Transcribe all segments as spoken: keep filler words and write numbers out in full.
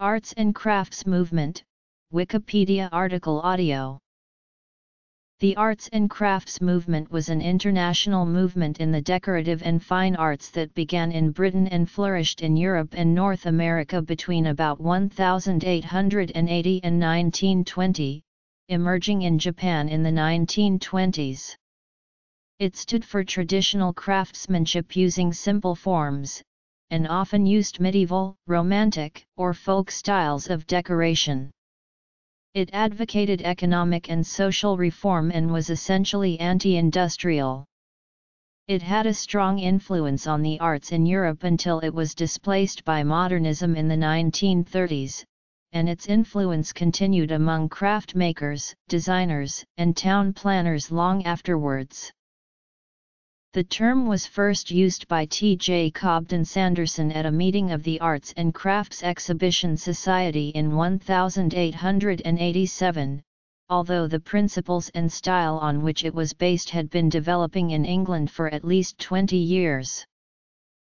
Arts and Crafts Movement, Wikipedia article audio. The Arts and Crafts Movement was an international movement in the decorative and fine arts that began in Britain and flourished in Europe and North America between about eighteen eighty and nineteen twenty, emerging in Japan in the nineteen twenties. It stood for traditional craftsmanship using simple forms, and often used medieval, romantic, or folk styles of decoration. It advocated economic and social reform and was essentially anti-industrial. It had a strong influence on the arts in Europe until it was displaced by modernism in the nineteen thirties, and its influence continued among craft makers, designers, and town planners long afterwards. The term was first used by T J Cobden-Sanderson at a meeting of the Arts and Crafts Exhibition Society in eighteen eighty-seven, although the principles and style on which it was based had been developing in England for at least twenty years.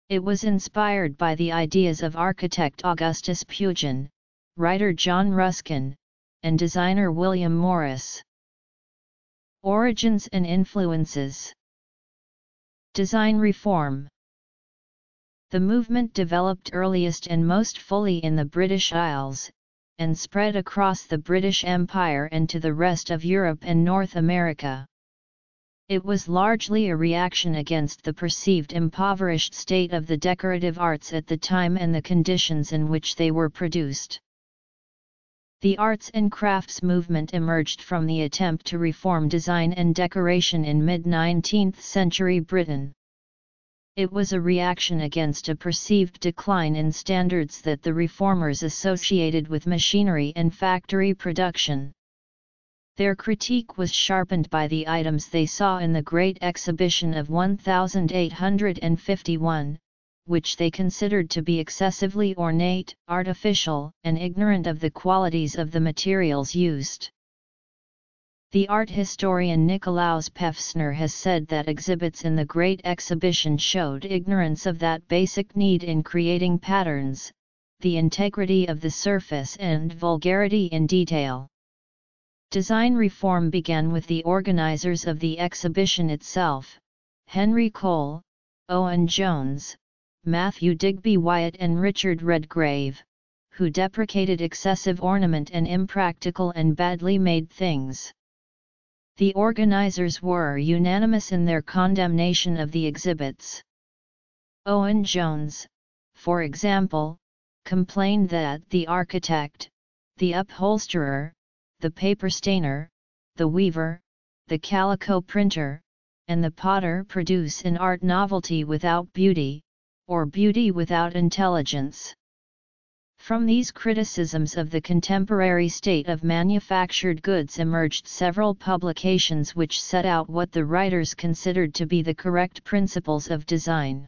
It was inspired by the ideas of architect Augustus Pugin, writer John Ruskin, and designer William Morris. Origins and influences. Design reform. The movement developed earliest and most fully in the British Isles, and spread across the British Empire and to the rest of Europe and North America. It was largely a reaction against the perceived impoverished state of the decorative arts at the time and the conditions in which they were produced. The Arts and Crafts Movement emerged from the attempt to reform design and decoration in mid-nineteenth century Britain. It was a reaction against a perceived decline in standards that the reformers associated with machinery and factory production. Their critique was sharpened by the items they saw in the Great Exhibition of eighteen fifty-one, which they considered to be excessively ornate, artificial, and ignorant of the qualities of the materials used. The art historian Nikolaus Pevsner has said that exhibits in the Great Exhibition showed ignorance of that basic need in creating patterns, the integrity of the surface and vulgarity in detail. Design reform began with the organizers of the exhibition itself, Henry Cole, Owen Jones, Matthew Digby Wyatt and Richard Redgrave, who deprecated excessive ornament and impractical and badly made things. The organizers were unanimous in their condemnation of the exhibits. Owen Jones, for example, complained that the architect, the upholsterer, the paper stainer, the weaver, the calico printer, and the potter produce an art novelty without beauty, or beauty without intelligence. From these criticisms of the contemporary state of manufactured goods emerged several publications which set out what the writers considered to be the correct principles of design.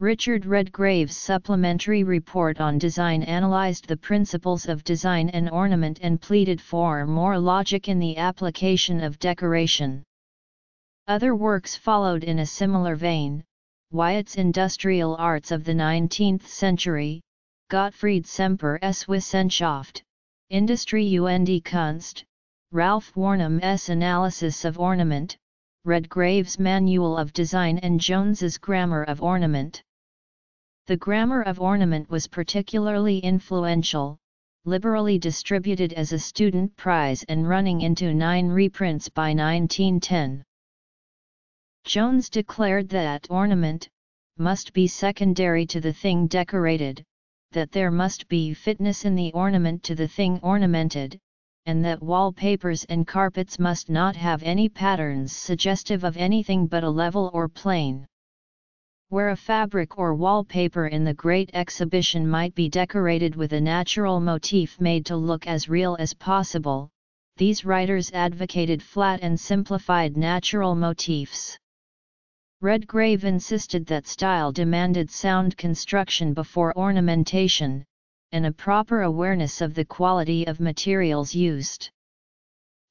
Richard Redgrave's supplementary report on design analyzed the principles of design and ornament and pleaded for more logic in the application of decoration. Other works followed in a similar vein. Wyatt's Industrial Arts of the nineteenth century, Gottfried Semper S. Wissenschaft, Industrie und Kunst, Ralph Warnham S. Analysis of Ornament, Redgrave's Manual of Design and Jones's Grammar of Ornament. The Grammar of Ornament was particularly influential, liberally distributed as a student prize and running into nine reprints by nineteen ten. Jones declared that ornament must be secondary to the thing decorated, that there must be fitness in the ornament to the thing ornamented, and that wallpapers and carpets must not have any patterns suggestive of anything but a level or plane. Where a fabric or wallpaper in the Great Exhibition might be decorated with a natural motif made to look as real as possible, these writers advocated flat and simplified natural motifs. Redgrave insisted that style demanded sound construction before ornamentation, and a proper awareness of the quality of materials used.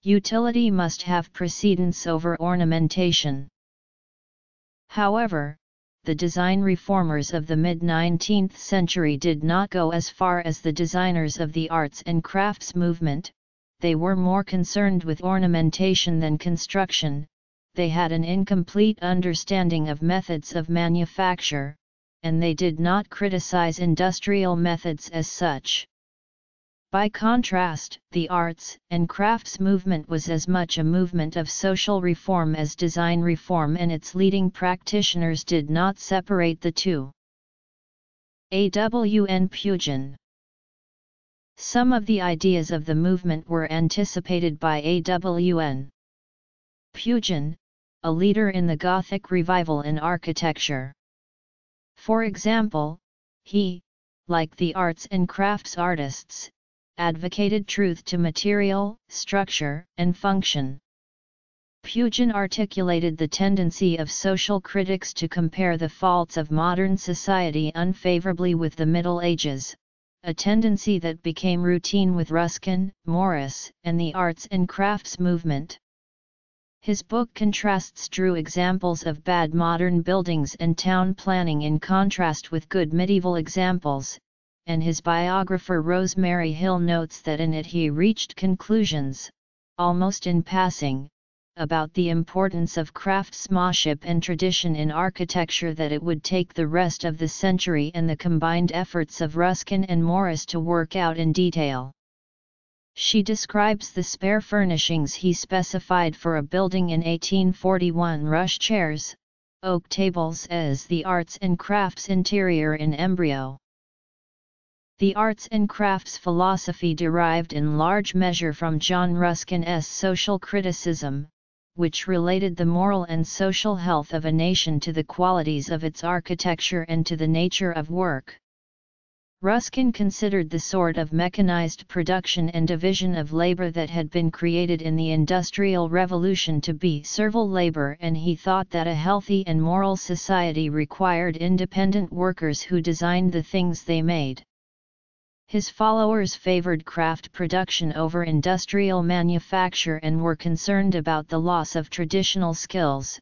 Utility must have precedence over ornamentation. However, the design reformers of the mid-nineteenth century did not go as far as the designers of the arts and crafts movement, they were more concerned with ornamentation than construction, they had an incomplete understanding of methods of manufacture, and they did not criticize industrial methods as such. By contrast, the arts and crafts movement was as much a movement of social reform as design reform, and its leading practitioners did not separate the two. A W N Pugin. Some of the ideas of the movement were anticipated by A W N Pugin, a leader in the Gothic revival in architecture. For example, he, like the arts and crafts artists, advocated truth to material, structure, and function. Pugin articulated the tendency of social critics to compare the faults of modern society unfavorably with the Middle Ages, a tendency that became routine with Ruskin, Morris, and the arts and crafts movement. His book Contrasts drew examples of bad modern buildings and town planning in contrast with good medieval examples, and his biographer Rosemary Hill notes that in it he reached conclusions, almost in passing, about the importance of craftsmanship and tradition in architecture that it would take the rest of the century and the combined efforts of Ruskin and Morris to work out in detail. She describes the spare furnishings he specified for a building in eighteen forty-one: rush chairs, oak tables as the arts and crafts interior in embryo. The arts and crafts philosophy derived in large measure from John Ruskin's social criticism, which related the moral and social health of a nation to the qualities of its architecture and to the nature of work. Ruskin considered the sort of mechanized production and division of labor that had been created in the Industrial Revolution to be servile labor, and he thought that a healthy and moral society required independent workers who designed the things they made. His followers favored craft production over industrial manufacture and were concerned about the loss of traditional skills,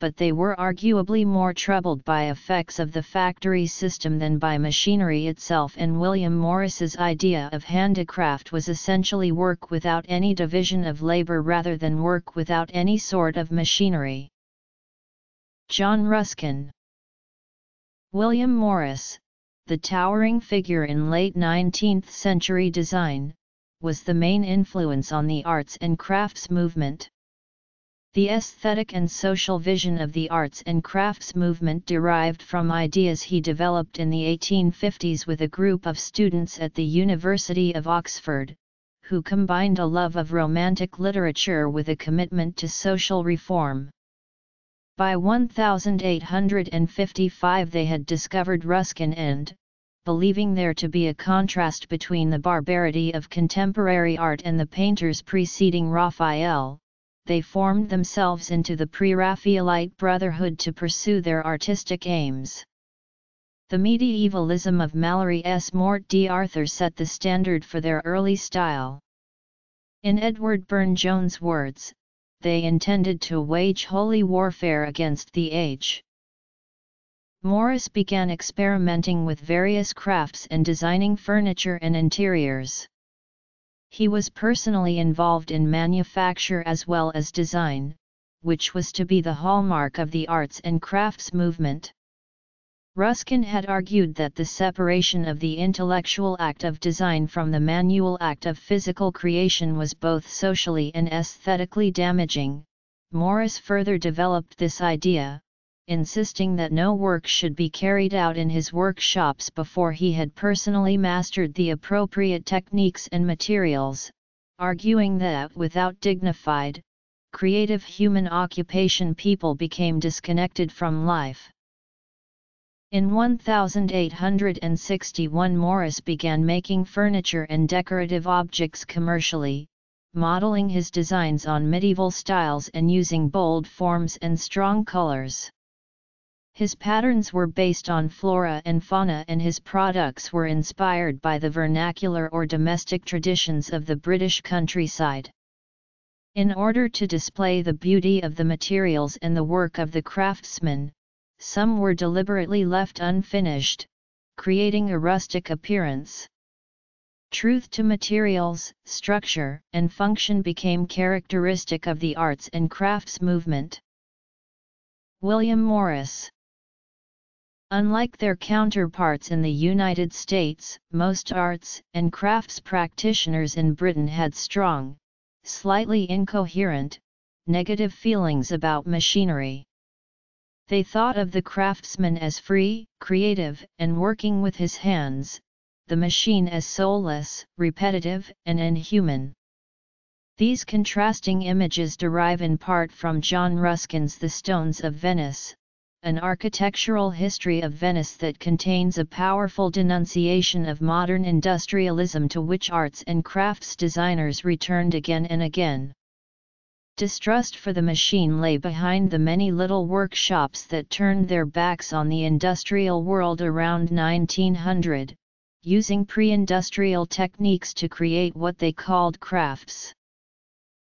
but they were arguably more troubled by effects of the factory system than by machinery itself, and William Morris's idea of handicraft was essentially work without any division of labor rather than work without any sort of machinery. John Ruskin. William Morris, the towering figure in late nineteenth century design, was the main influence on the arts and crafts movement. The aesthetic and social vision of the arts and crafts movement derived from ideas he developed in the eighteen fifties with a group of students at the University of Oxford, who combined a love of Romantic literature with a commitment to social reform. By eighteen fifty-five they had discovered Ruskin and, believing there to be a contrast between the barbarity of contemporary art and the painters preceding Raphael, they formed themselves into the Pre-Raphaelite Brotherhood to pursue their artistic aims. The medievalism of Mallory's Mort d'Arthur set the standard for their early style. In Edward Burne-Jones' words, they intended to wage holy warfare against the age. Morris began experimenting with various crafts and designing furniture and interiors. He was personally involved in manufacture as well as design, which was to be the hallmark of the arts and crafts movement. Ruskin had argued that the separation of the intellectual act of design from the manual act of physical creation was both socially and aesthetically damaging. Morris further developed this idea, insisting that no work should be carried out in his workshops before he had personally mastered the appropriate techniques and materials, arguing that without dignified, creative human occupation people became disconnected from life. In eighteen sixty-one Morris began making furniture and decorative objects commercially, modeling his designs on medieval styles and using bold forms and strong colors. His patterns were based on flora and fauna, and his products were inspired by the vernacular or domestic traditions of the British countryside. In order to display the beauty of the materials and the work of the craftsman, some were deliberately left unfinished, creating a rustic appearance. Truth to materials, structure, and function became characteristic of the arts and crafts movement. William Morris. Unlike their counterparts in the United States, most arts and crafts practitioners in Britain had strong, slightly incoherent, negative feelings about machinery. They thought of the craftsman as free, creative, and working with his hands, the machine as soulless, repetitive, and inhuman. These contrasting images derive in part from John Ruskin's The Stones of Venice, an architectural history of Venice that contains a powerful denunciation of modern industrialism, to which arts and crafts designers returned again and again. Distrust for the machine lay behind the many little workshops that turned their backs on the industrial world around nineteen hundred, using pre-industrial techniques to create what they called crafts.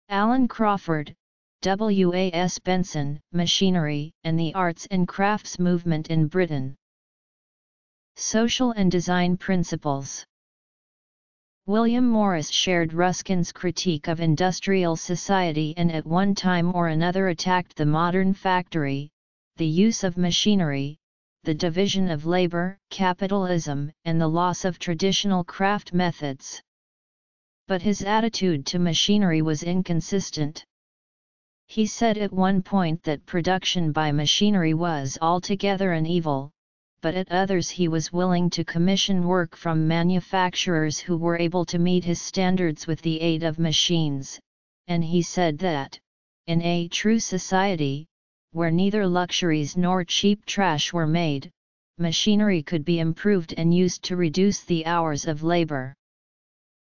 Alan Crawford, W A S Benson, Machinery and the Arts and Crafts Movement in Britain. Social and Design Principles. William Morris shared Ruskin's critique of industrial society and at one time or another attacked the modern factory, the use of machinery, the division of labor, capitalism, and the loss of traditional craft methods. But his attitude to machinery was inconsistent. He said at one point that production by machinery was altogether an evil, but at others he was willing to commission work from manufacturers who were able to meet his standards with the aid of machines, and he said that, in a true society, where neither luxuries nor cheap trash were made, machinery could be improved and used to reduce the hours of labor.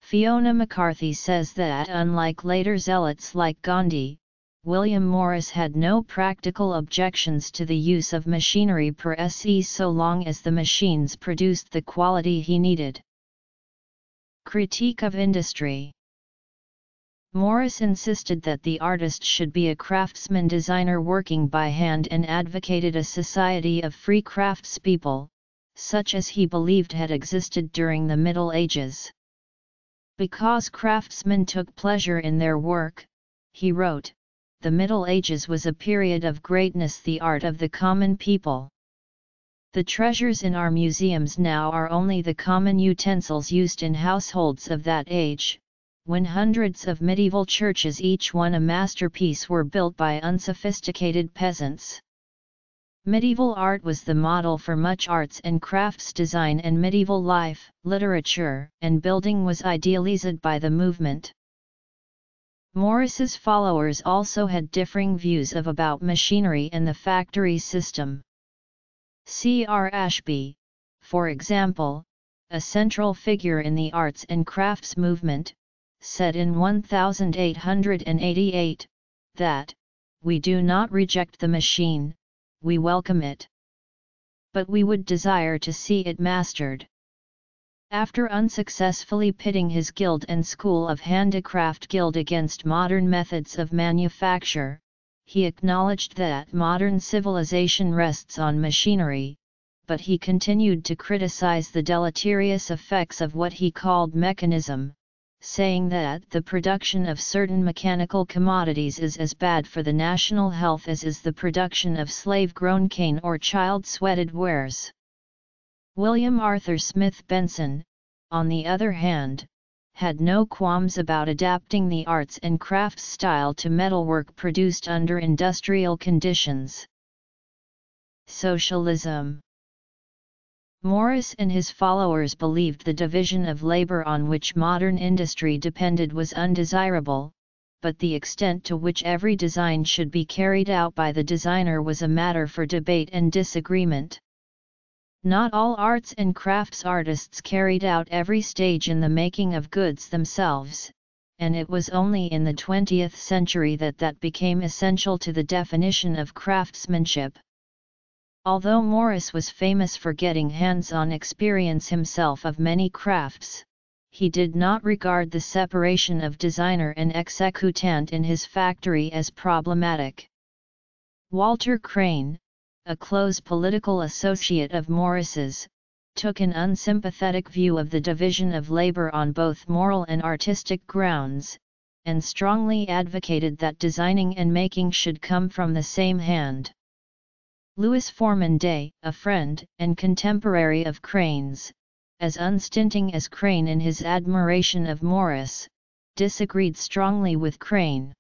Fiona McCarthy says that unlike later zealots like Gandhi, William Morris had no practical objections to the use of machinery per se so long as the machines produced the quality he needed. Critique of industry. Morris insisted that the artist should be a craftsman designer working by hand and advocated a society of free craftspeople, such as he believed had existed during the Middle Ages. Because craftsmen took pleasure in their work, he wrote, the Middle Ages was a period of greatness, the art of the common people. The treasures in our museums now are only the common utensils used in households of that age, when hundreds of medieval churches, each one a masterpiece, were built by unsophisticated peasants. Medieval art was the model for much arts and crafts design, and medieval life, literature, and building was idealized by the movement. Morris's followers also had differing views of about machinery and the factory system. C R Ashbee, for example, a central figure in the arts and crafts movement, said in eighteen eighty-eight, that, "We do not reject the machine, we welcome it. But we would desire to see it mastered." After unsuccessfully pitting his guild and school of handicraft guild against modern methods of manufacture, he acknowledged that modern civilization rests on machinery, but he continued to criticize the deleterious effects of what he called mechanism, saying that the production of certain mechanical commodities is as bad for the national health as is the production of slave-grown cane or child-sweated wares. William Arthur Smith Benson, on the other hand, had no qualms about adapting the arts and crafts style to metalwork produced under industrial conditions. Socialism. Morris and his followers believed the division of labor on which modern industry depended was undesirable, but the extent to which every design should be carried out by the designer was a matter for debate and disagreement. Not all arts and crafts artists carried out every stage in the making of goods themselves, and it was only in the twentieth century that that became essential to the definition of craftsmanship. Although Morris was famous for getting hands-on experience himself of many crafts, he did not regard the separation of designer and executant in his factory as problematic. Walter Crane, a close political associate of Morris's, took an unsympathetic view of the division of labor on both moral and artistic grounds, and strongly advocated that designing and making should come from the same hand. Lewis Foreman Day, a friend and contemporary of Crane's, as unstinting as Crane in his admiration of Morris, disagreed strongly with Crane.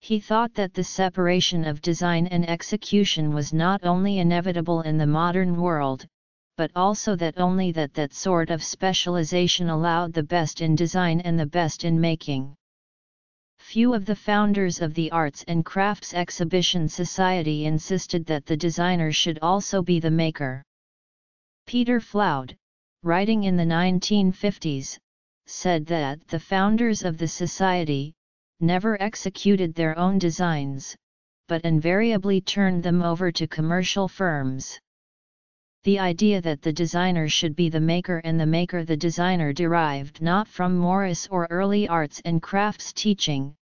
He thought that the separation of design and execution was not only inevitable in the modern world, but also that only that that sort of specialization allowed the best in design and the best in making. Few of the founders of the Arts and Crafts Exhibition Society insisted that the designer should also be the maker. Peter Floud, writing in the nineteen fifties, said that the founders of the society never executed their own designs, but invariably turned them over to commercial firms. The idea that the designer should be the maker and the maker the designer derived not from Morris or early arts and crafts teaching,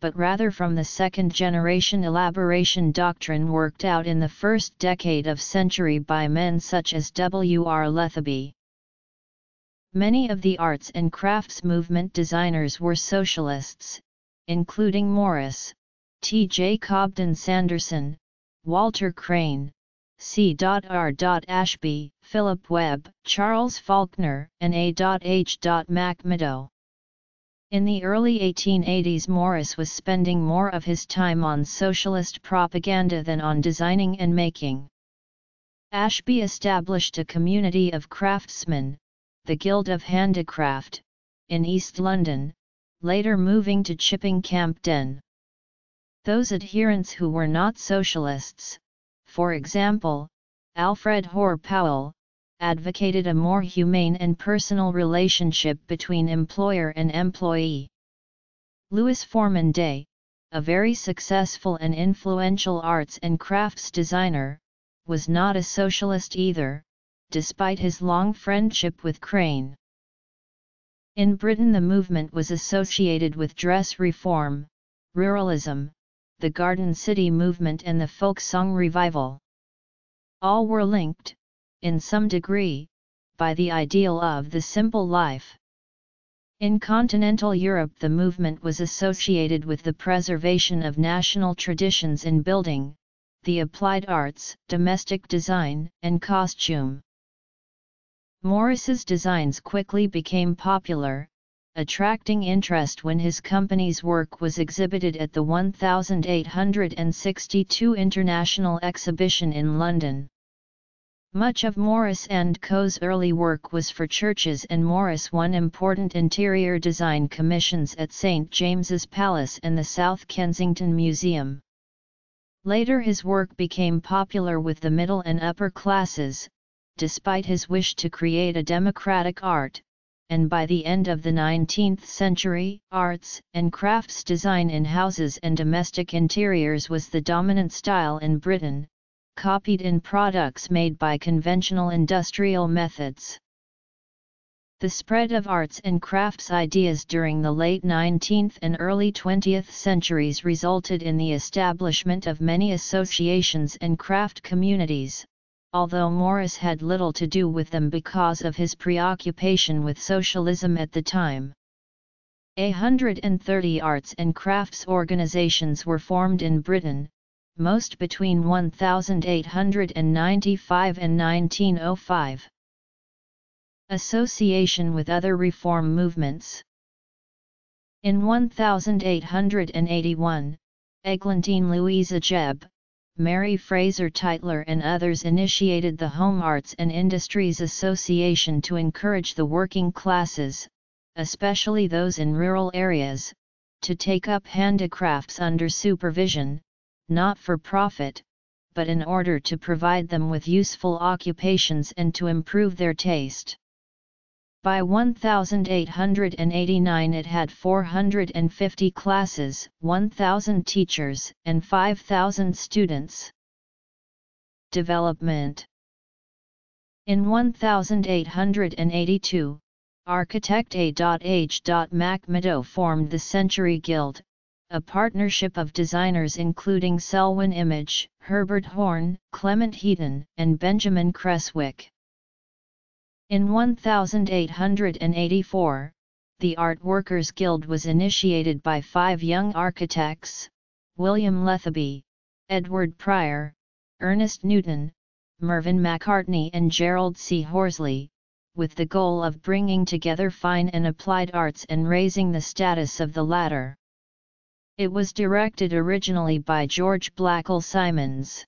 but rather from the second-generation elaboration doctrine worked out in the first decade of century by men such as W. R. Lethaby. Many of the arts and crafts movement designers were socialists, including Morris, T J Cobden-Sanderson, Walter Crane, C R Ashbee, Philip Webb, Charles Faulkner, and A H Mackmurdo. In the early eighteen eighties, Morris was spending more of his time on socialist propaganda than on designing and making. Ashbee established a community of craftsmen, the Guild of Handicraft, in East London, later moving to Chipping Campden. Those adherents who were not socialists, for example, Alfred Hoare Powell, advocated a more humane and personal relationship between employer and employee. Lewis Foreman Day, a very successful and influential arts and crafts designer, was not a socialist either, despite his long friendship with Crane. In Britain, the movement was associated with dress reform, ruralism, the Garden City movement and the folk song revival. All were linked, in some degree, by the ideal of the simple life. In continental Europe, the movement was associated with the preservation of national traditions in building, the applied arts, domestic design, and costume. Morris's designs quickly became popular, attracting interest when his company's work was exhibited at the eighteen sixty-two International Exhibition in London. Much of Morris and Co's early work was for churches, and Morris won important interior design commissions at Saint James's Palace and the South Kensington Museum. Later his work became popular with the middle and upper classes, despite his wish to create a democratic art, and by the end of the nineteenth century, arts and crafts design in houses and domestic interiors was the dominant style in Britain, copied in products made by conventional industrial methods. The spread of arts and crafts ideas during the late nineteenth and early twentieth centuries resulted in the establishment of many associations and craft communities, although Morris had little to do with them because of his preoccupation with socialism at the time. one hundred thirty arts and crafts organizations were formed in Britain, most between eighteen ninety-five and nineteen oh five. Association with other reform movements. In eighteen eighty-one, Eglantine Louisa Jebb, Mary Fraser Tytler and others initiated the Home Arts and Industries Association to encourage the working classes, especially those in rural areas, to take up handicrafts under supervision, not for profit, but in order to provide them with useful occupations and to improve their taste. By eighteen eighty-nine it had four hundred fifty classes, one thousand teachers, and five thousand students. Development. In eighteen eighty-two, architect A H Mackmurdo formed the Century Guild, a partnership of designers including Selwyn Image, Herbert Horne, Clement Heaton, and Benjamin Cresswick. In eighteen eighty-four, the Art Workers' Guild was initiated by five young architects, William Lethaby, Edward Pryor, Ernest Newton, Mervyn McCartney and Gerald C. Horsley, with the goal of bringing together fine and applied arts and raising the status of the latter. It was directed originally by George Blackall Simons.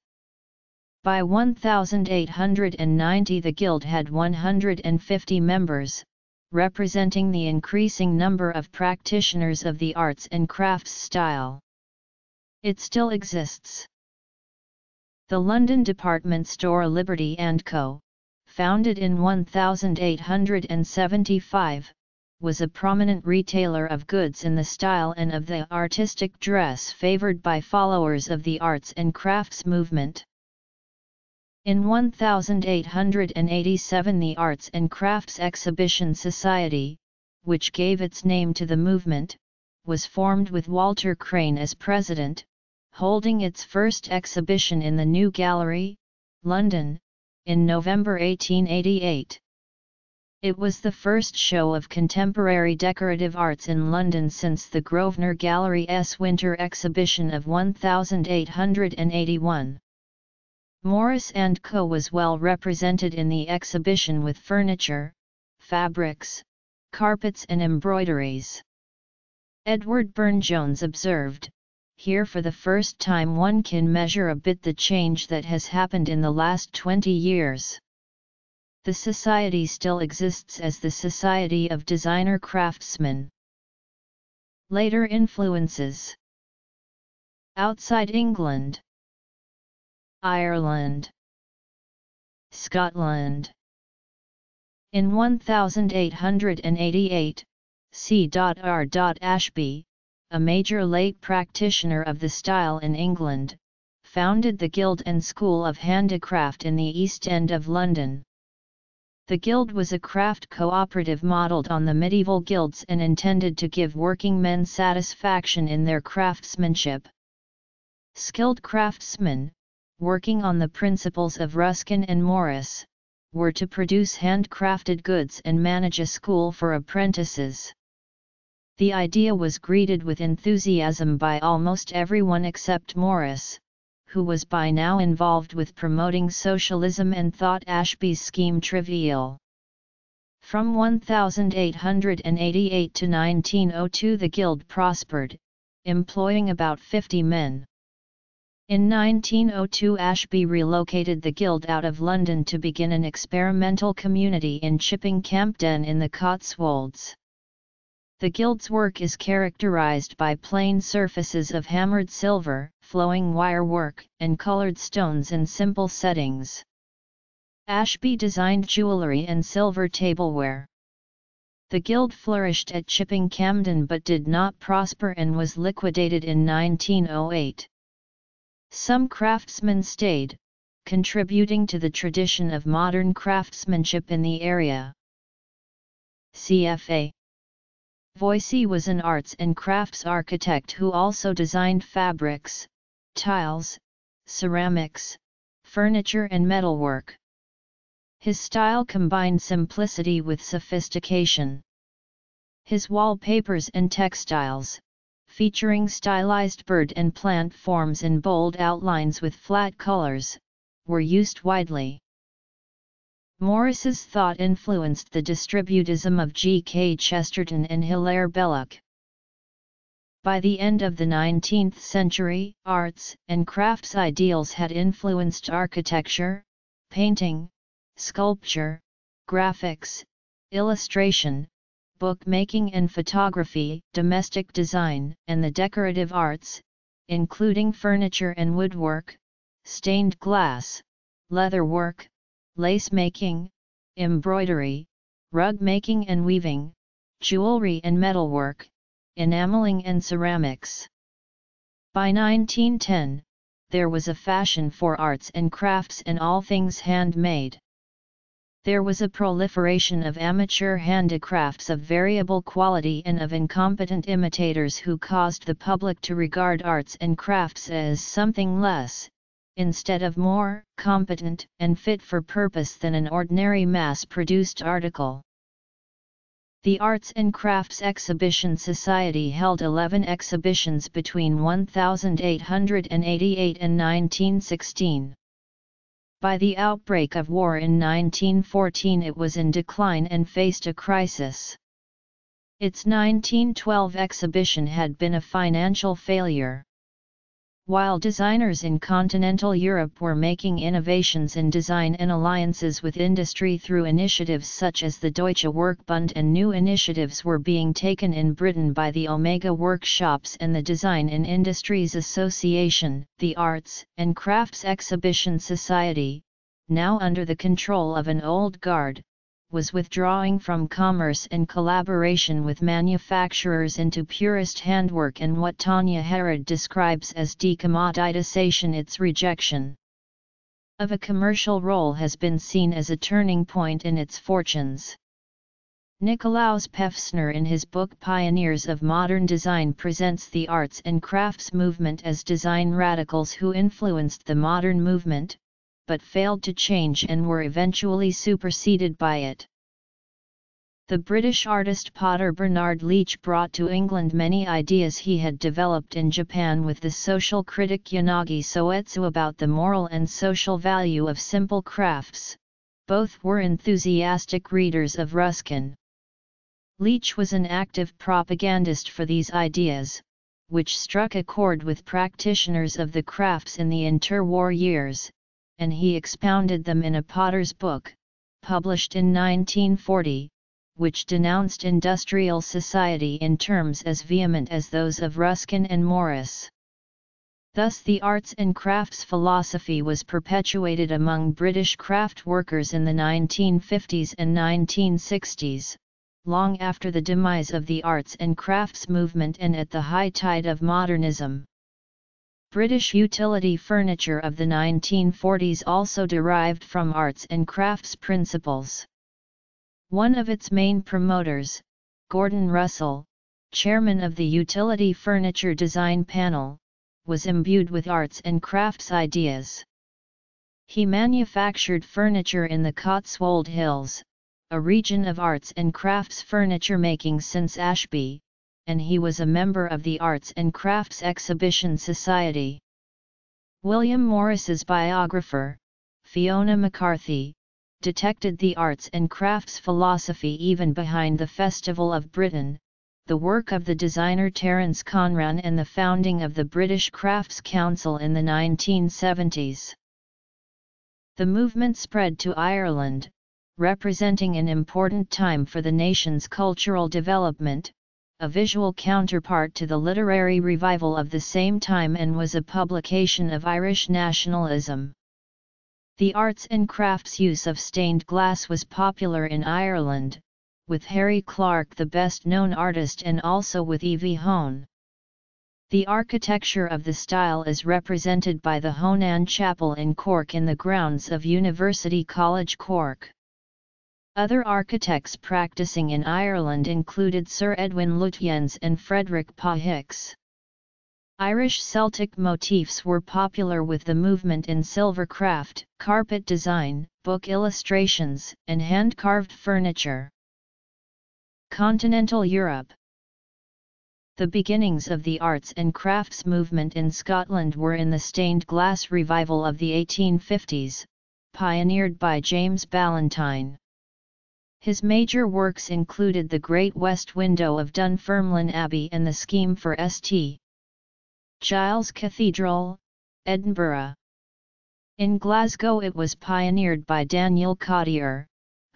By eighteen ninety the Guild had one hundred fifty members, representing the increasing number of practitioners of the arts and crafts style. It still exists. The London department store Liberty and Co., founded in eighteen seventy-five, was a prominent retailer of goods in the style and of the artistic dress favored by followers of the arts and crafts movement. In eighteen eighty-seven the Arts and Crafts Exhibition Society, which gave its name to the movement, was formed with Walter Crane as president, holding its first exhibition in the New Gallery, London, in November eighteen eighty-eight. It was the first show of contemporary decorative arts in London since the Grosvenor Gallery's winter exhibition of eighteen eighty-one. Morris and Co. was well represented in the exhibition with furniture, fabrics, carpets and embroideries. Edward Burne-Jones observed, "Here for the first time one can measure a bit the change that has happened in the last twenty years." The society still exists as the Society of Designer Craftsmen. Later influences. Outside England, Ireland, Scotland. In eighteen eighty-eight, C R Ashbee, a major late practitioner of the style in England, founded the Guild and School of Handicraft in the East End of London. The Guild was a craft cooperative modelled on the medieval guilds and intended to give working men satisfaction in their craftsmanship. Skilled craftsmen, working on the principles of Ruskin and Morris, were to produce handcrafted goods and manage a school for apprentices. The idea was greeted with enthusiasm by almost everyone except Morris, who was by now involved with promoting socialism and thought Ashbee's scheme trivial. From eighteen eighty-eight to nineteen oh two the Guild prospered, employing about fifty men. In nineteen oh two Ashbee relocated the Guild out of London to begin an experimental community in Chipping Campden in the Cotswolds. The Guild's work is characterized by plain surfaces of hammered silver, flowing wire work, and colored stones in simple settings. Ashbee designed jewelry and silver tableware. The Guild flourished at Chipping Campden but did not prosper and was liquidated in nineteen oh eight. Some craftsmen stayed, contributing to the tradition of modern craftsmanship in the area. C F A Voysey was an arts and crafts architect who also designed fabrics, tiles, ceramics, furniture and metalwork. His style combined simplicity with sophistication. His wallpapers and textiles, featuring stylized bird and plant forms in bold outlines with flat colors, were used widely. Morris's thought influenced the distributism of G K Chesterton and Hilaire Belloc. By the end of the nineteenth century, arts and crafts ideals had influenced architecture, painting, sculpture, graphics, illustration, bookmaking and photography, domestic design, and the decorative arts, including furniture and woodwork, stained glass, leatherwork, lace making, embroidery, rug making and weaving, jewelry and metalwork, enameling and ceramics. By nineteen ten, there was a fashion for arts and crafts and all things handmade. there was a proliferation of amateur handicrafts of variable quality and of incompetent imitators who caused the public to regard arts and crafts as something less, instead of more, competent and fit for purpose than an ordinary mass-produced article. The Arts and Crafts Exhibition Society held eleven exhibitions between eighteen eighty-eight and nineteen sixteen. By the outbreak of war in nineteen fourteen, it was in decline and faced a crisis. Its nineteen twelve exhibition had been a financial failure. While designers in continental Europe were making innovations in design and alliances with industry through initiatives such as the Deutsche Werkbund, and new initiatives were being taken in Britain by the Omega Workshops and the Design in Industries Association, the Arts and Crafts Exhibition Society, now under the control of an old guard, was withdrawing from commerce and collaboration with manufacturers into purist handwork and what Tanya Herod describes as decommoditization. Its rejection of a commercial role has been seen as a turning point in its fortunes. Nikolaus Pevsner, in his book Pioneers of Modern Design, presents the arts and crafts movement as design radicals who influenced the modern movement, but failed to change and were eventually superseded by it. The British artist potter Bernard Leach brought to England many ideas he had developed in Japan with the social critic Yanagi Soetsu about the moral and social value of simple crafts. Both were enthusiastic readers of Ruskin. Leach was an active propagandist for these ideas, which struck a chord with practitioners of the crafts in the interwar years, and he expounded them in a potter's book, published in nineteen forty, which denounced industrial society in terms as vehement as those of Ruskin and Morris. Thus the arts and crafts philosophy was perpetuated among British craft workers in the nineteen fifties and nineteen sixties, long after the demise of the arts and crafts movement and at the high tide of modernism. British utility furniture of the nineteen forties also derived from arts and crafts principles. One of its main promoters, Gordon Russell, chairman of the Utility Furniture Design Panel, was imbued with arts and crafts ideas. He manufactured furniture in the Cotswold Hills, a region of arts and crafts furniture making since Ashbee, and he was a member of the Arts and Crafts Exhibition Society. William Morris's biographer, Fiona McCarthy, detected the arts and crafts philosophy even behind the Festival of Britain, the work of the designer Terence Conran, and the founding of the British Crafts Council in the nineteen seventies. The movement spread to Ireland, representing an important time for the nation's cultural development, a visual counterpart to the literary revival of the same time, and was a publication of Irish nationalism. The arts and crafts use of stained glass was popular in Ireland, with Harry Clarke the best-known artist, and also with E V Hone. The architecture of the style is represented by the Honan Chapel in Cork in the grounds of University College Cork. Other architects practicing in Ireland included Sir Edwin Lutyens and Frederick Pá Hicks. Irish Celtic motifs were popular with the movement in silvercraft, carpet design, book illustrations, and hand-carved furniture. Continental Europe. The beginnings of the arts and crafts movement in Scotland were in the stained glass revival of the eighteen fifties, pioneered by James Ballantyne. His major works included the Great West Window of Dunfermline Abbey and the scheme for Saint Giles Cathedral, Edinburgh. In Glasgow it was pioneered by Daniel Cottier,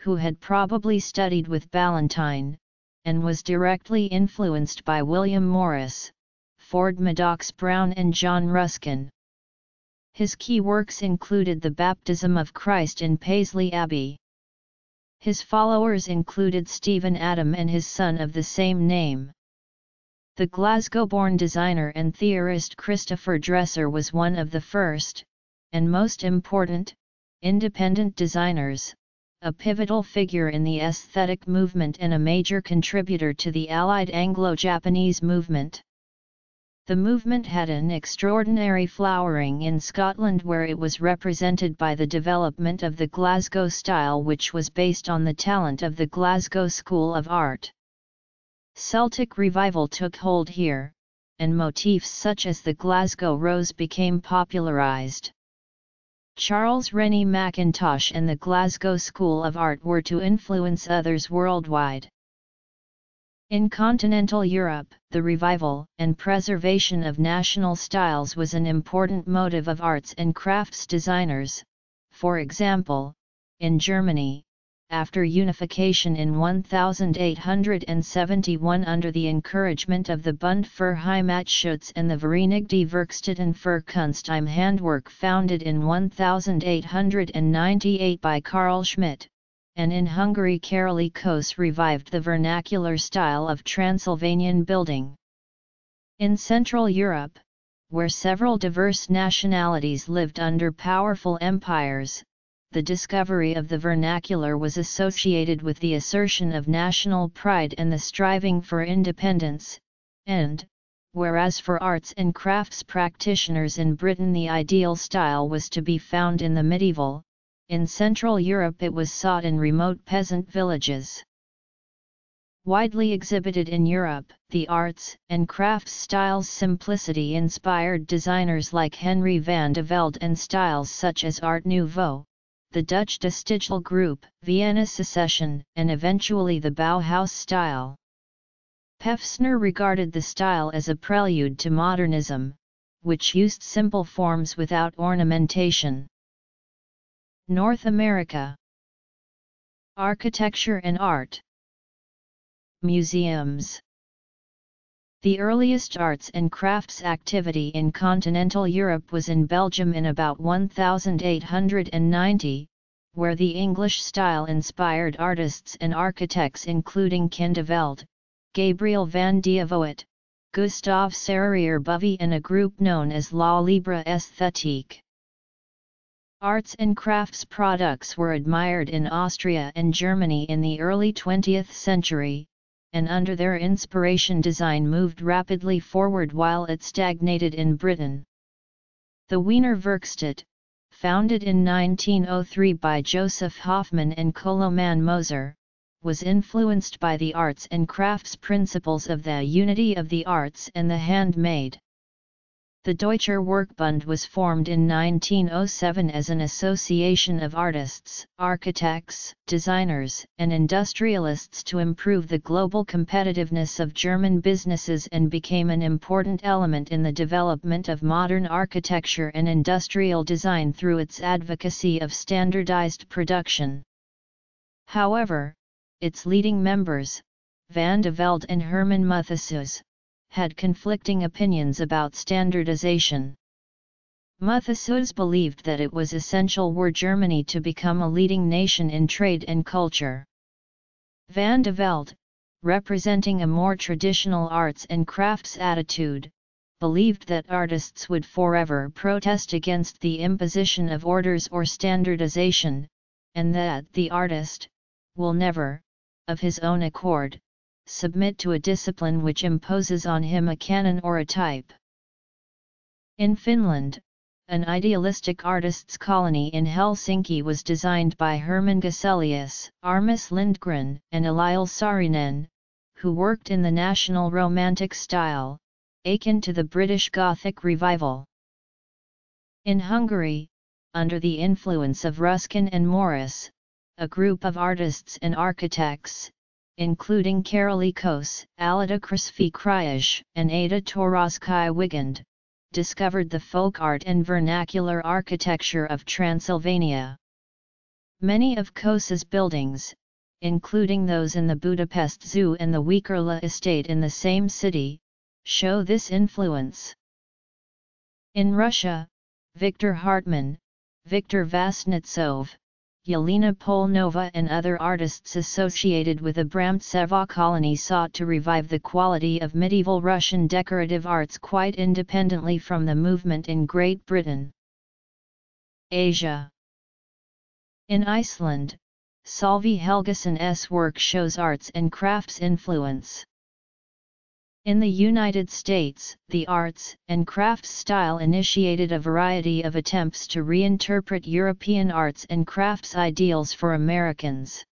who had probably studied with Ballantyne, and was directly influenced by William Morris, Ford Madox Brown and John Ruskin. His key works included the Baptism of Christ in Paisley Abbey. His followers included Stephen Adam and his son of the same name. The Glasgow-born designer and theorist Christopher Dresser was one of the first, and most important, independent designers, a pivotal figure in the aesthetic movement and a major contributor to the Allied Anglo-Japanese movement. The movement had an extraordinary flowering in Scotland, where it was represented by the development of the Glasgow style, which was based on the talent of the Glasgow School of Art. Celtic revival took hold here, and motifs such as the Glasgow Rose became popularised. Charles Rennie Mackintosh and the Glasgow School of Art were to influence others worldwide. In continental Europe, the revival and preservation of national styles was an important motive of arts and crafts designers. For example, in Germany, after unification in eighteen seventy-one under the encouragement of the Bund für Heimatschutz and the Vereinigte Werkstätten für Kunst im Handwerk, founded in eighteen ninety-eight by Carl Schmidt, and in Hungary Károly Kós revived the vernacular style of Transylvanian building. In Central Europe, where several diverse nationalities lived under powerful empires, the discovery of the vernacular was associated with the assertion of national pride and the striving for independence, and, whereas for arts and crafts practitioners in Britain the ideal style was to be found in the medieval, in Central Europe it was sought in remote peasant villages. Widely exhibited in Europe, the arts and crafts styles' simplicity inspired designers like Henry van de Velde and styles such as Art Nouveau, the Dutch Distichel group, Vienna Secession, and eventually the Bauhaus style. Pevsner regarded the style as a prelude to modernism, which used simple forms without ornamentation. North America. Architecture and art. Museums. The earliest arts and crafts activity in continental Europe was in Belgium in about eighteen ninety, where the English style inspired artists and architects including Jan de Velde, Gabriel van Dievoet, Gustave Serrier-Bovy and a group known as La Libre Esthétique. Arts and crafts products were admired in Austria and Germany in the early twentieth century. And under their inspiration design moved rapidly forward while it stagnated in Britain. The Wiener Werkstatt, founded in nineteen oh three by Joseph Hoffmann and Coloman Moser, was influenced by the arts and crafts principles of the unity of the arts and the handmade. The Deutscher Werkbund was formed in nineteen oh seven as an association of artists, architects, designers, and industrialists to improve the global competitiveness of German businesses and became an important element in the development of modern architecture and industrial design through its advocacy of standardized production. However, its leading members, van de Velde and Herman Muthesius, had conflicting opinions about standardization. Muthesius believed that it was essential were Germany to become a leading nation in trade and culture. Van de Velde, representing a more traditional arts and crafts attitude, believed that artists would forever protest against the imposition of orders or standardization, and that the artist will never, of his own accord, submit to a discipline which imposes on him a canon or a type. In Finland, an idealistic artist's colony in Helsinki was designed by Herman Geselius, Armas Lindgren, and Eliel Saarinen, who worked in the national Romantic style, akin to the British Gothic revival. In Hungary, under the influence of Ruskin and Morris, a group of artists and architects, including Károly Kós, Alida Krasfi Krajis, and Ada Torosky Wigand, discovered the folk art and vernacular architecture of Transylvania. Many of Kós's buildings, including those in the Budapest Zoo and the Wekerla Estate in the same city, show this influence. In Russia, Viktor Hartmann, Viktor Vasnetsov, Yelena Polnova and other artists associated with the Abramtseva colony sought to revive the quality of medieval Russian decorative arts quite independently from the movement in Great Britain. Asia. In Iceland, Solveig Helgason's work shows arts and crafts influence. In the United States, the arts and crafts style initiated a variety of attempts to reinterpret European arts and crafts ideals for Americans.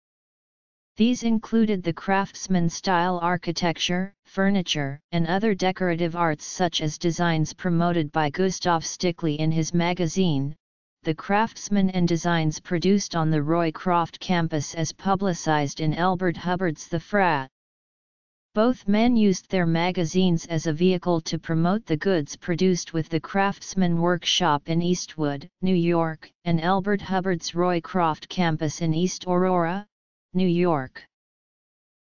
These included the craftsman-style architecture, furniture, and other decorative arts such as designs promoted by Gustav Stickley in his magazine, The Craftsman, and designs produced on the Roycroft campus as publicized in Elbert Hubbard's The Frat. Both men used their magazines as a vehicle to promote the goods produced with the Craftsman Workshop in Eastwood, New York, and Elbert Hubbard's Roycroft campus in East Aurora, New York.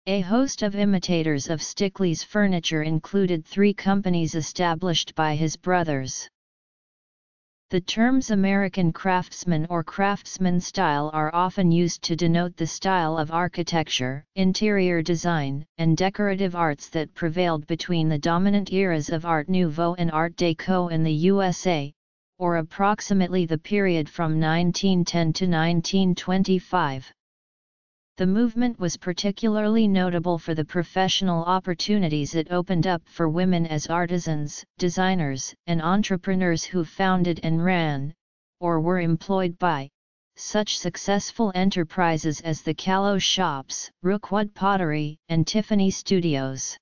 A host of imitators of Stickley's furniture included three companies established by his brothers. The terms American craftsman or craftsman style are often used to denote the style of architecture, interior design, and decorative arts that prevailed between the dominant eras of Art Nouveau and Art Deco in the U S A, or approximately the period from nineteen ten to nineteen twenty-five. The movement was particularly notable for the professional opportunities it opened up for women as artisans, designers, and entrepreneurs who founded and ran, or were employed by, such successful enterprises as the Callow Shops, Rookwood Pottery, and Tiffany Studios.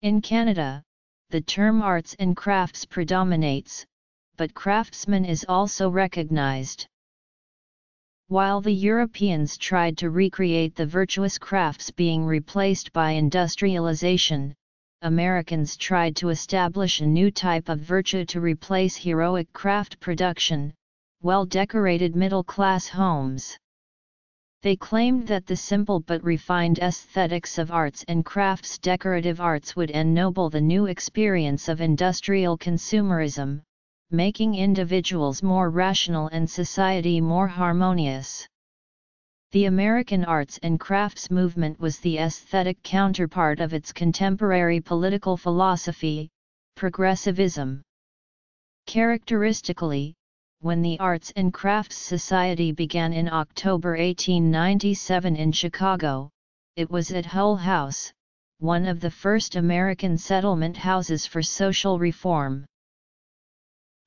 In Canada, the term arts and crafts predominates, but craftsman is also recognized. While the Europeans tried to recreate the virtuous crafts being replaced by industrialization, Americans tried to establish a new type of virtue to replace heroic craft production, well-decorated middle-class homes. They claimed that the simple but refined aesthetics of arts and crafts decorative arts would ennoble the new experience of industrial consumerism, making individuals more rational and society more harmonious. The American arts and crafts movement was the aesthetic counterpart of its contemporary political philosophy, progressivism. Characteristically, when the Arts and Crafts Society began in October eighteen ninety-seven in Chicago, it was at Hull House, one of the first American settlement houses for social reform.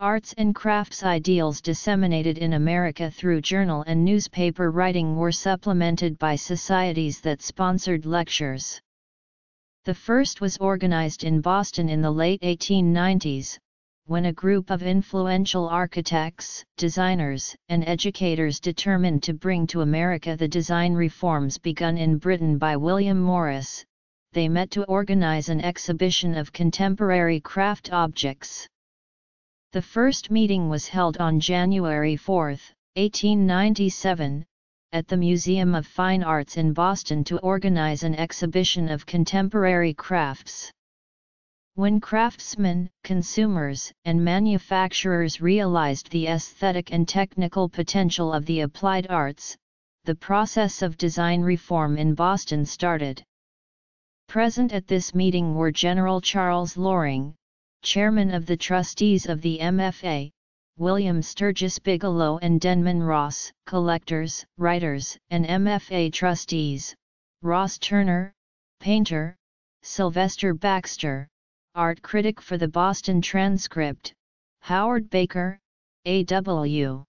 Arts and crafts ideals disseminated in America through journal and newspaper writing were supplemented by societies that sponsored lectures. The first was organized in Boston in the late eighteen nineties, when a group of influential architects, designers, and educators determined to bring to America the design reforms begun in Britain by William Morris. They met to organize an exhibition of contemporary craft objects. The first meeting was held on January fourth, eighteen ninety-seven, at the Museum of Fine Arts in Boston to organize an exhibition of contemporary crafts. When craftsmen, consumers, and manufacturers realized the aesthetic and technical potential of the applied arts, the process of design reform in Boston started. Present at this meeting were General Charles Loring, Chairman of the Trustees of the M F A, William Sturgis Bigelow and Denman Ross, collectors, writers, and M F A trustees, Ross Turner, painter, Sylvester Baxter, art critic for the Boston Transcript, Howard Baker, A W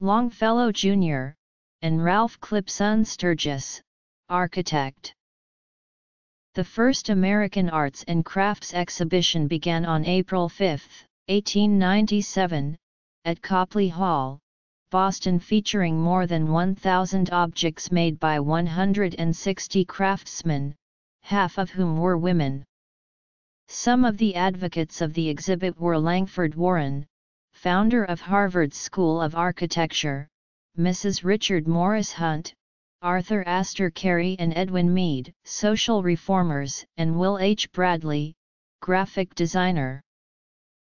Longfellow Junior, and Ralph Clipson Sturgis, architect. The first American Arts and Crafts exhibition began on April fifth, eighteen ninety-seven, at Copley Hall, Boston, featuring more than one thousand objects made by one hundred sixty craftsmen, half of whom were women. Some of the advocates of the exhibit were Langford Warren, founder of Harvard School of Architecture, Missus Richard Morris Hunt, Arthur Astor Carey and Edwin Mead, social reformers, and Will H. Bradley, graphic designer.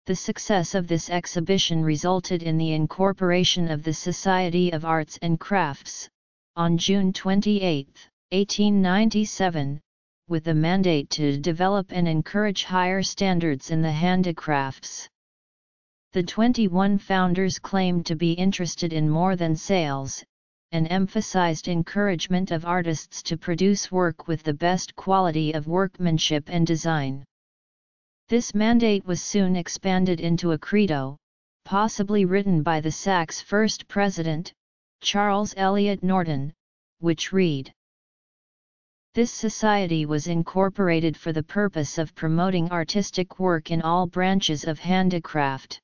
The success of this exhibition resulted in the incorporation of the Society of Arts and Crafts, on June twenty-eighth, eighteen ninety-seven, with the mandate to develop and encourage higher standards in the handicrafts. The twenty-one founders claimed to be interested in more than sales, and emphasized encouragement of artists to produce work with the best quality of workmanship and design. This mandate was soon expanded into a credo, possibly written by the S A C's first president, Charles Eliot Norton, which read, "This society was incorporated for the purpose of promoting artistic work in all branches of handicraft.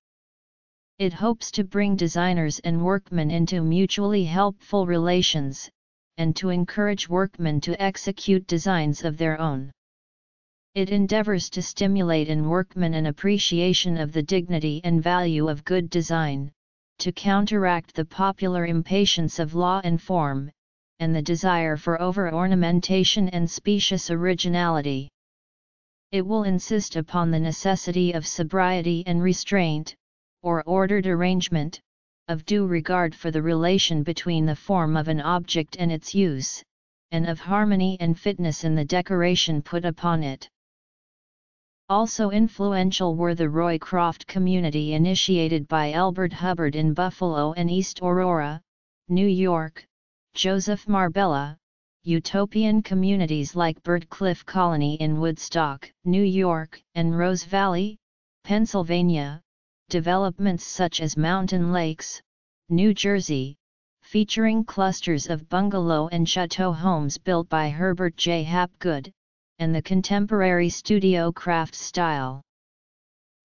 It hopes to bring designers and workmen into mutually helpful relations, and to encourage workmen to execute designs of their own. It endeavors to stimulate in workmen an appreciation of the dignity and value of good design, to counteract the popular impatience of law and form, and the desire for over-ornamentation and specious originality. It will insist upon the necessity of sobriety and restraint, or ordered arrangement, of due regard for the relation between the form of an object and its use, and of harmony and fitness in the decoration put upon it." Also influential were the Roycroft community initiated by Elbert Hubbard in Buffalo and East Aurora, New York, Joseph Marbella, utopian communities like Bird Cliff Colony in Woodstock, New York, and Rose Valley, Pennsylvania, developments such as Mountain Lakes, New Jersey, featuring clusters of bungalow and chateau homes built by Herbert J. Hapgood, and the contemporary studio craft style.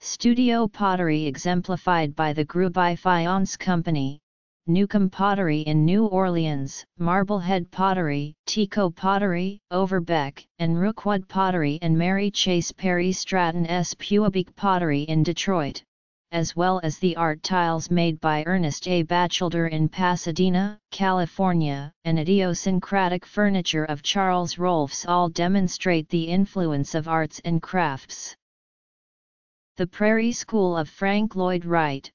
Studio pottery exemplified by the Gruby Fayence Company, Newcomb Pottery in New Orleans, Marblehead Pottery, Tico Pottery, Overbeck, and Rookwood Pottery, and Mary Chase Perry Stratton's Puebic Pottery in Detroit, as well as the art tiles made by Ernest A. Batchelder in Pasadena, California, and idiosyncratic furniture of Charles Rolfe's all demonstrate the influence of arts and crafts. The Prairie School of Frank Lloyd Wright,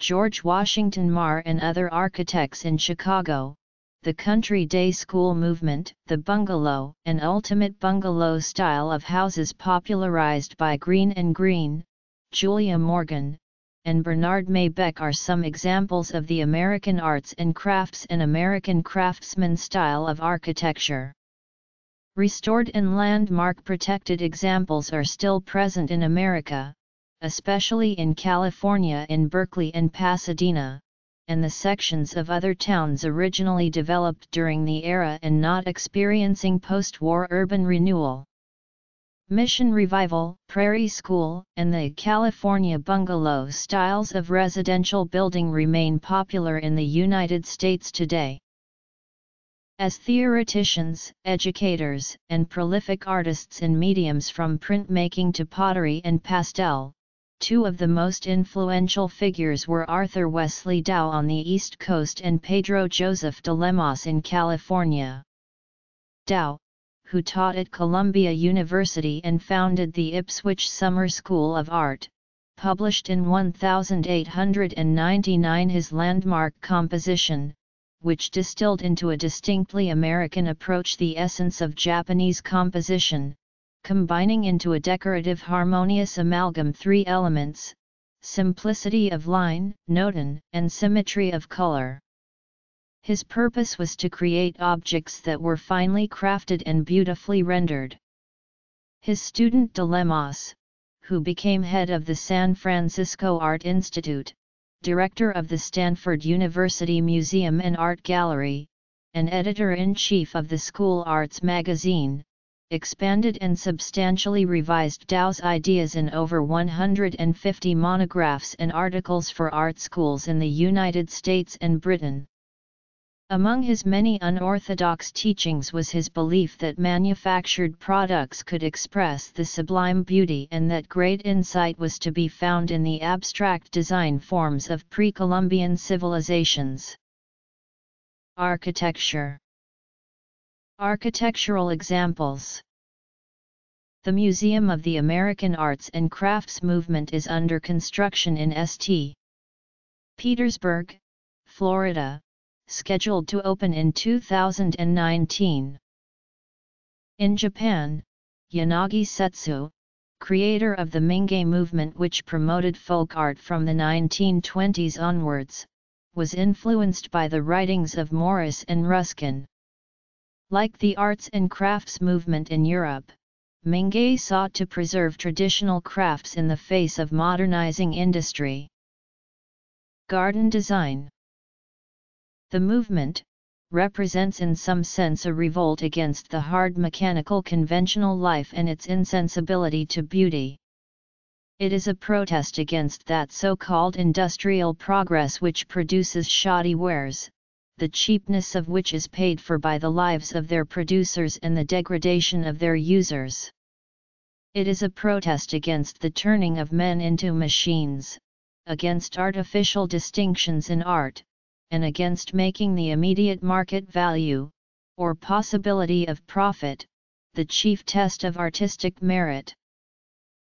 George Washington Marr and other architects in Chicago, the country day school movement, the bungalow and ultimate bungalow style of houses popularized by Green and Green, Julia Morgan, and Bernard Maybeck are some examples of the American arts and crafts and American craftsman style of architecture. Restored and landmark protected examples are still present in America, especially in California in Berkeley and Pasadena, and the sections of other towns originally developed during the era and not experiencing post-war urban renewal. Mission Revival, Prairie School, and the California bungalow styles of residential building remain popular in the United States today. As theoreticians, educators, and prolific artists in mediums from printmaking to pottery and pastel, two of the most influential figures were Arthur Wesley Dow on the East Coast and Pedro Joseph de Lemos in California. Dow, who taught at Columbia University and founded the Ipswich Summer School of Art, published in eighteen ninety-nine his landmark composition, which distilled into a distinctly American approach the essence of Japanese composition, combining into a decorative harmonious amalgam three elements: simplicity of line, notation, and symmetry of color. His purpose was to create objects that were finely crafted and beautifully rendered. His student de Lemos, who became head of the San Francisco Art Institute, director of the Stanford University Museum and Art Gallery, and editor-in-chief of the School Arts magazine, expanded and substantially revised Dow's ideas in over one hundred fifty monographs and articles for art schools in the United States and Britain. Among his many unorthodox teachings was his belief that manufactured products could express the sublime beauty and that great insight was to be found in the abstract design forms of pre-Columbian civilizations. Architecture. Architectural examples. The Museum of the American Arts and Crafts Movement is under construction in Saint Petersburg, Florida, scheduled to open in two thousand nineteen. In Japan, Yanagi Soetsu, creator of the Minge movement which promoted folk art from the nineteen twenties onwards, was influenced by the writings of Morris and Ruskin. Like the arts and crafts movement in Europe, Mingay sought to preserve traditional crafts in the face of modernizing industry. Garden design. The movement represents in some sense a revolt against the hard mechanical conventional life and its insensibility to beauty. It is a protest against that so-called industrial progress which produces shoddy wares, the cheapness of which is paid for by the lives of their producers and the degradation of their users. It is a protest against the turning of men into machines, against artificial distinctions in art, and against making the immediate market value, or possibility of profit, the chief test of artistic merit.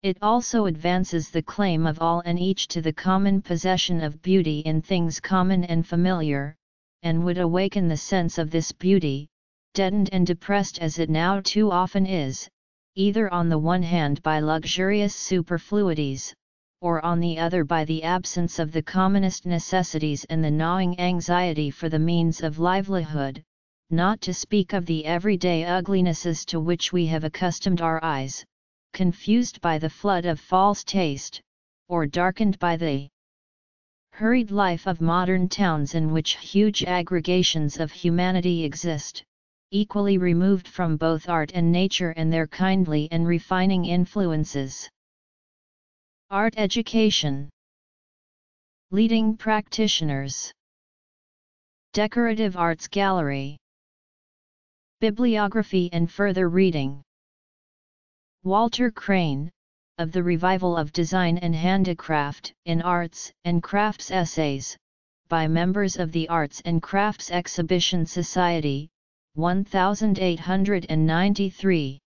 It also advances the claim of all and each to the common possession of beauty in things common and familiar, and would awaken the sense of this beauty, deadened and depressed as it now too often is, either on the one hand by luxurious superfluities, or on the other by the absence of the commonest necessities and the gnawing anxiety for the means of livelihood, not to speak of the everyday uglinesses to which we have accustomed our eyes, confused by the flood of false taste, or darkened by the hurried life of modern towns in which huge aggregations of humanity exist, equally removed from both art and nature and their kindly and refining influences. Art education. Leading practitioners. Decorative Arts Gallery. Bibliography and further reading. Walter Crane, Of the Revival of Design and Handicraft in Arts and Crafts Essays, by members of the Arts and Crafts Exhibition Society, eighteen ninety-three.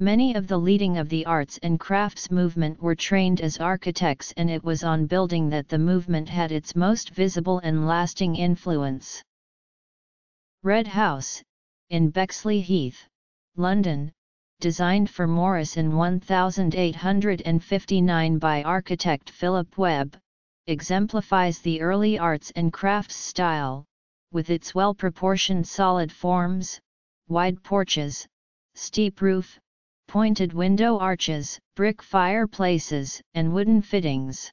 Many of the leading of the arts and crafts movement were trained as architects, and it was on building that the movement had its most visible and lasting influence. Red House, in Bexley Heath, London, designed for Morris in eighteen fifty-nine by architect Philip Webb, exemplifies the early arts and crafts style, with its well-proportioned solid forms, wide porches, steep roof, pointed window arches, brick fireplaces, and wooden fittings.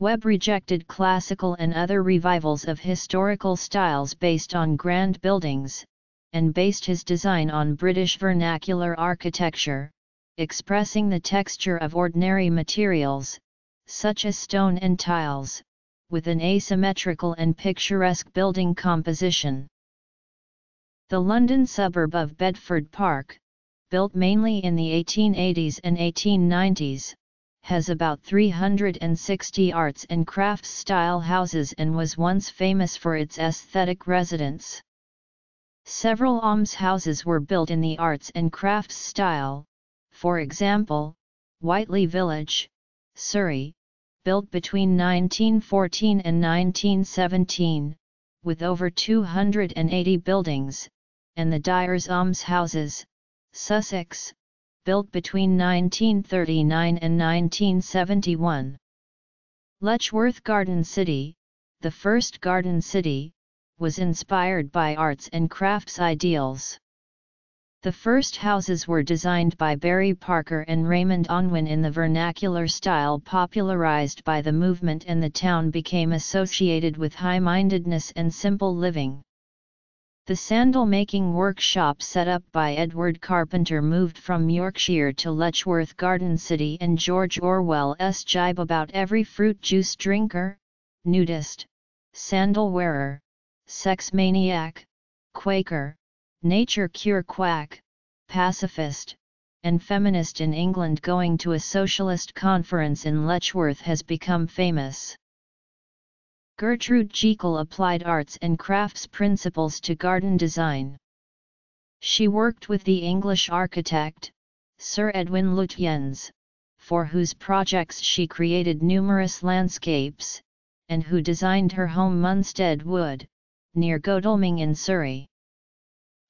Webb rejected classical and other revivals of historical styles based on grand buildings, and based his design on British vernacular architecture, expressing the texture of ordinary materials, such as stone and tiles, with an asymmetrical and picturesque building composition. The London suburb of Bedford Park, built mainly in the eighteen eighties and eighteen nineties, has about three hundred sixty arts and crafts style houses and was once famous for its aesthetic residence. Several almshouses were built in the arts and crafts style, for example, Whiteley Village, Surrey, built between nineteen fourteen and nineteen seventeen, with over two hundred eighty buildings, and the Dyer's Almshouses, Sussex, built between nineteen thirty-nine and nineteen seventy-one. Letchworth Garden City, the first garden city, was inspired by arts and crafts ideals. The first houses were designed by Barry Parker and Raymond Unwin in the vernacular style popularized by the movement, and the town became associated with high-mindedness and simple living. The sandal-making workshop set up by Edward Carpenter moved from Yorkshire to Letchworth Garden City, and George Orwell's jibe about every fruit juice drinker, nudist, sandal wearer, sex maniac, Quaker, nature cure quack, pacifist, and feminist in England going to a socialist conference in Letchworth has become famous. Gertrude Jekyll applied arts and crafts principles to garden design. She worked with the English architect, Sir Edwin Lutyens, for whose projects she created numerous landscapes, and who designed her home Munstead Wood, near Godalming in Surrey.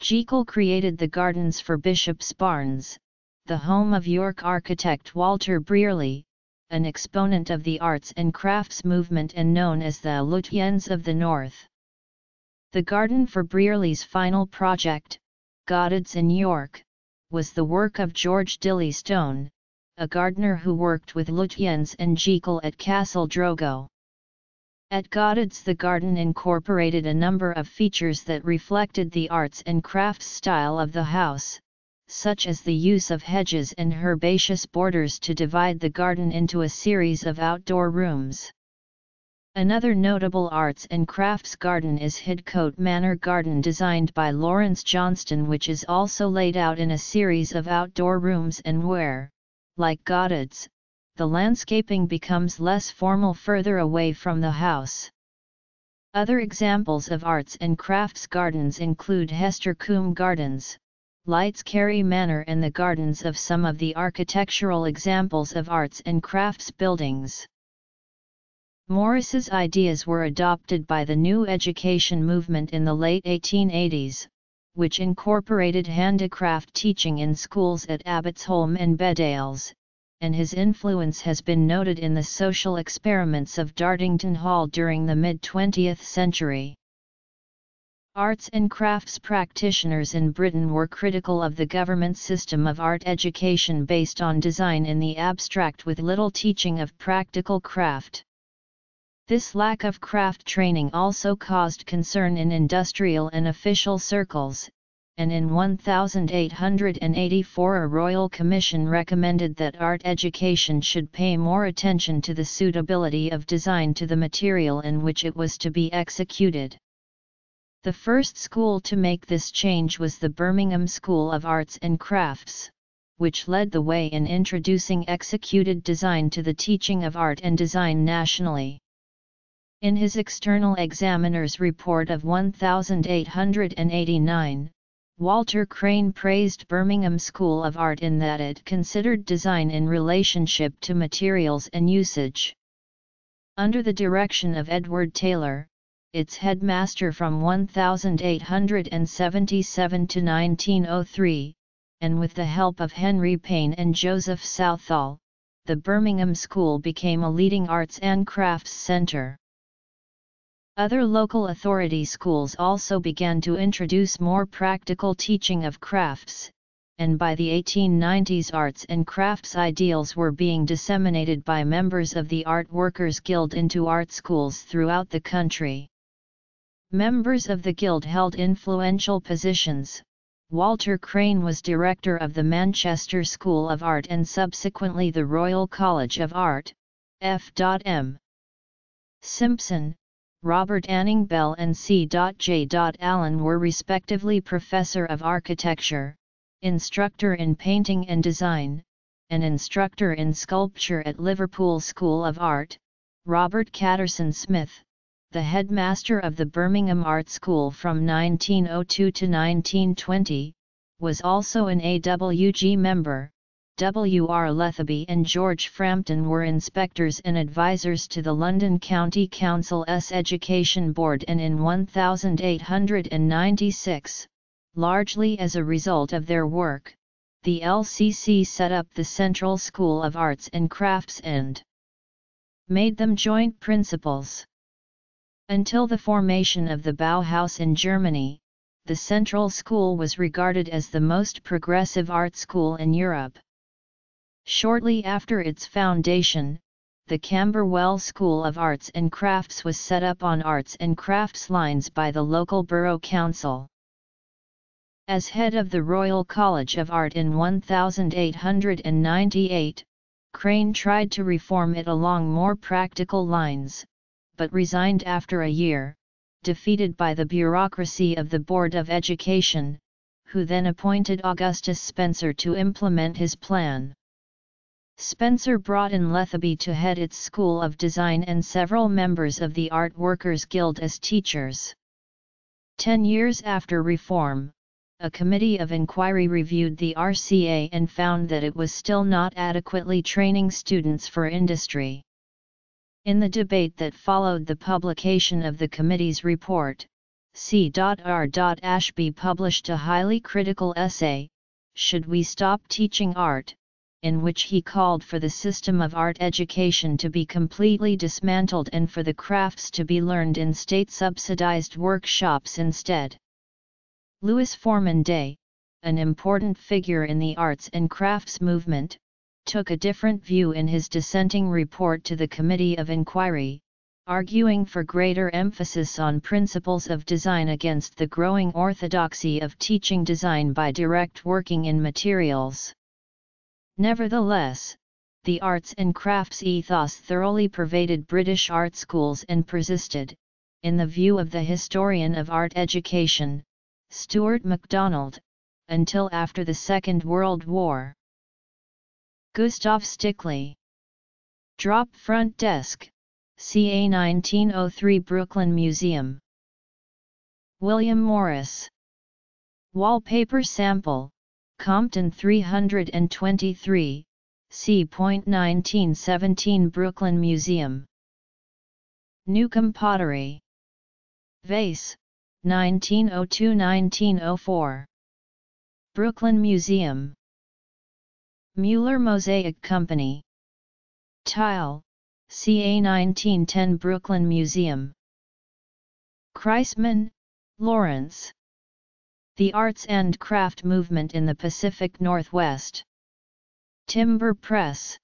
Jekyll created the gardens for Bishop's Barnes, the home of York architect Walter Brearley, an exponent of the arts and crafts movement and known as the Lutyens of the North. The garden for Brearley's final project, Goddard's in York, was the work of George Dilly Stone, a gardener who worked with Lutyens and Jekyll at Castle Drogo. At Goddard's, the garden incorporated a number of features that reflected the arts and crafts style of the house, such as the use of hedges and herbaceous borders to divide the garden into a series of outdoor rooms. Another notable arts and crafts garden is Hidcote Manor Garden, designed by Lawrence Johnston, which is also laid out in a series of outdoor rooms and where, like Goddard's, the landscaping becomes less formal further away from the house. Other examples of arts and crafts gardens include Hester Combe Gardens, Lightscarry Manor, and the gardens of some of the architectural examples of arts and crafts buildings. Morris's ideas were adopted by the New Education movement in the late eighteen eighties, which incorporated handicraft teaching in schools at Abbotsholm and Bedales, and his influence has been noted in the social experiments of Dartington Hall during the mid-twentieth century. Arts and crafts practitioners in Britain were critical of the government system of art education based on design in the abstract with little teaching of practical craft. This lack of craft training also caused concern in industrial and official circles, and in eighteen eighty-four a Royal Commission recommended that art education should pay more attention to the suitability of design to the material in which it was to be executed. The first school to make this change was the Birmingham School of Arts and Crafts, which led the way in introducing executed design to the teaching of art and design nationally. In his External Examiner's Report of eighteen eighty-nine, Walter Crane praised Birmingham School of Art in that it considered design in relationship to materials and usage. Under the direction of Edward Taylor, its headmaster from eighteen seventy-seven to nineteen oh three, and with the help of Henry Payne and Joseph Southall, the Birmingham School became a leading arts and crafts centre. Other local authority schools also began to introduce more practical teaching of crafts, and by the eighteen nineties arts and crafts ideals were being disseminated by members of the Art Workers Guild into art schools throughout the country. Members of the Guild held influential positions. Walter Crane was director of the Manchester School of Art and subsequently the Royal College of Art, F M Simpson, Robert Anning Bell and C J Allen were respectively Professor of Architecture, Instructor in Painting and Design, and Instructor in Sculpture at Liverpool School of Art. Robert Catterson Smith, the headmaster of the Birmingham Art School from nineteen oh two to nineteen twenty, was also an A W G member. W. R. Lethaby and George Frampton were inspectors and advisors to the London County Council's Education Board, and in eighteen ninety-six, largely as a result of their work, the L C C set up the Central School of Arts and Crafts and made them joint principals. Until the formation of the Bauhaus in Germany, the Central School was regarded as the most progressive art school in Europe. Shortly after its foundation, the Camberwell School of Arts and Crafts was set up on arts and crafts lines by the local borough council. As head of the Royal College of Art in eighteen ninety-eight, Crane tried to reform it along more practical lines, but resigned after a year, defeated by the bureaucracy of the Board of Education, who then appointed Augustus Spencer to implement his plan. Spencer brought in Lethaby to head its School of Design and several members of the Art Workers Guild as teachers. Ten years after reform, a committee of inquiry reviewed the R C A and found that it was still not adequately training students for industry. In the debate that followed the publication of the committee's report, C R Ashbee published a highly critical essay, "Should We Stop Teaching Art?" in which he called for the system of art education to be completely dismantled and for the crafts to be learned in state-subsidized workshops instead. Lewis Foreman Day, an important figure in the arts and crafts movement, took a different view in his dissenting report to the Committee of Inquiry, arguing for greater emphasis on principles of design against the growing orthodoxy of teaching design by direct working in materials. Nevertheless, the arts and crafts ethos thoroughly pervaded British art schools and persisted, in the view of the historian of art education, Stuart MacDonald, until after the Second World War. Gustav Stickley. Drop Front Desk, C A nineteen oh three Brooklyn Museum. William Morris. Wallpaper Sample, Compton three hundred twenty-three, C nineteen seventeen Brooklyn Museum. Newcomb Pottery. Vase, nineteen oh two to nineteen oh four. Brooklyn Museum. Mueller Mosaic Company. Tile, C A nineteen ten Brooklyn Museum. Kreisman, Lawrence. The Arts and Craft Movement in the Pacific Northwest. Timber Press.